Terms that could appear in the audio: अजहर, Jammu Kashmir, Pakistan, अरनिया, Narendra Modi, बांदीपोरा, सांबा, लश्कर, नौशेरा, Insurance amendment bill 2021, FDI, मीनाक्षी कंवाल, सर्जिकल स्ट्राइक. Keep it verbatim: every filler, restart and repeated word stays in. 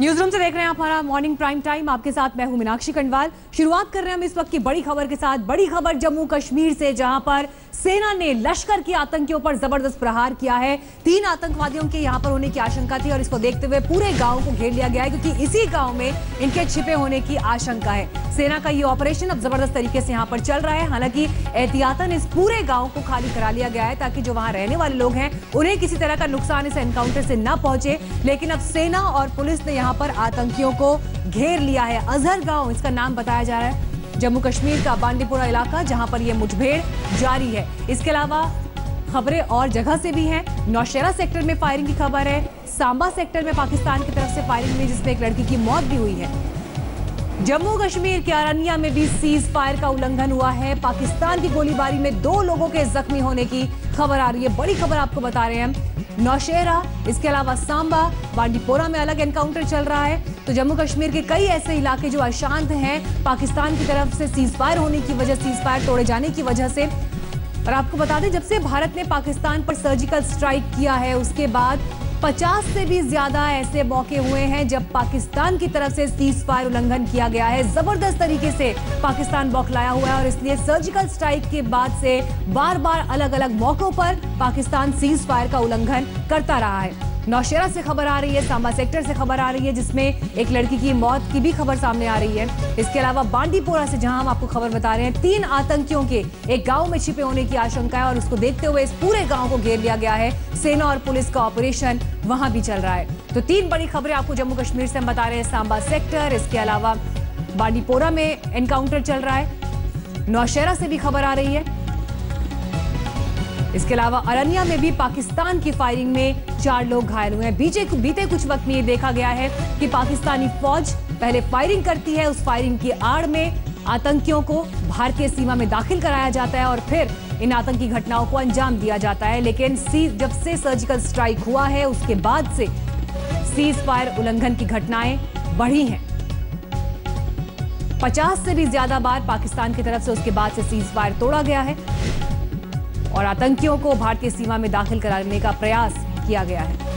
News room से देख रहे हैं आप हमारा मॉर्निंग प्राइम टाइम। आपके साथ मैं हूं मीनाक्षी कंवाल। शुरुआत कर रहे हैं हम इस वक्त की बड़ी खबर के साथ। बड़ी खबर जम्मू कश्मीर से, जहां पर सेना ने लश्कर के आतंकियों पर जबरदस्त प्रहार किया है। तीन आतंकवादियों के यहां पर होने की आशंका थी और इसको देखते हुए पूरे गांव को घेर लिया गया है, क्योंकि इसी गांव में इनके छिपे होने की आशंका है। सेना का ये ऑपरेशन अब जबरदस्त तरीके से यहाँ पर चल रहा है। हालांकि एहतियातन इस पूरे गाँव को खाली करा लिया गया है ताकि जो वहाँ रहने वाले लोग हैं उन्हें किसी तरह का नुकसान इस एनकाउंटर से न पहुंचे। लेकिन अब सेना और पुलिस ने यहाँ पर आतंकियों को घेर लिया है। अजहर गांव इसका नाम बताया जा रहा है, जम्मू कश्मीर का बांदीपोरा इलाका, जहां पर यह मुठभेड़ जारी है। इसके अलावा खबरें और जगह से भी हैं। नौशेरा सेक्टर में फायरिंग की खबर है। सांबा सेक्टर में पाकिस्तान की तरफ से फायरिंग हुई, जिसमें एक लड़की की मौत भी हुई है। जम्मू कश्मीर के अरनिया में भी सीज फायर का उल्लंघन हुआ है। पाकिस्तान की गोलीबारी में दो लोगों के जख्मी होने की खबर आ रही है। बड़ी खबर आपको बता रहे हैं हम। नौशेरा, इसके अलावा सांबा, बांदीपोरा में अलग एनकाउंटर चल रहा है। तो जम्मू कश्मीर के कई ऐसे इलाके जो अशांत हैं, पाकिस्तान की तरफ से सीज फायर होने की वजह सीज फायर तोड़े जाने की वजह से। और आपको बता दें, जब से भारत ने पाकिस्तान पर सर्जिकल स्ट्राइक किया है उसके बाद पचास से भी ज्यादा ऐसे मौके हुए हैं जब पाकिस्तान की तरफ से सीज फायर उल्लंघन किया गया है। जबरदस्त तरीके से पाकिस्तान बौखलाया हुआ है और इसलिए सर्जिकल स्ट्राइक के बाद से बार बार अलग अलग मौकों पर पाकिस्तान सीज फायर का उल्लंघन करता रहा है। नौशेरा से खबर आ रही है, सांबा सेक्टर से खबर आ रही है, जिसमें एक लड़की की मौत की भी खबर सामने आ रही है। इसके अलावा बांदीपोरा से, जहां हम आपको खबर बता रहे हैं, तीन आतंकियों के एक गाँव में छिपे होने की आशंका है और उसको देखते हुए इस पूरे गाँव को घेर लिया गया है। सेना और पुलिस का ऑपरेशन वहां भी चल रहा है। तो तीन बड़ी खबरें आपको जम्मू कश्मीर से हम बता रहे हैं। सांबा सेक्टर, इसके अलावा बांदीपोरा में एनकाउंटर चल रहा है, नौशेरा से भी खबर आ रही है। इसके अलावा अरनिया में भी पाकिस्तान की फायरिंग में चार लोग घायल हुए हैं। बीते कुछ वक्त में ये देखा गया है कि पाकिस्तानी फौज पहले फायरिंग करती है, उस फायरिंग की आड़ में आतंकियों को भारतीय सीमा में दाखिल कराया जाता है और फिर इन आतंकी घटनाओं को अंजाम दिया जाता है। लेकिन जब से सर्जिकल स्ट्राइक हुआ है उसके बाद से सीज फायर उल्लंघन की घटनाएं बढ़ी हैं। पचास से भी ज्यादा बार पाकिस्तान की तरफ से उसके बाद से सीज फायर तोड़ा गया है और आतंकियों को भारतीय सीमा में दाखिल कराने का प्रयास किया गया है।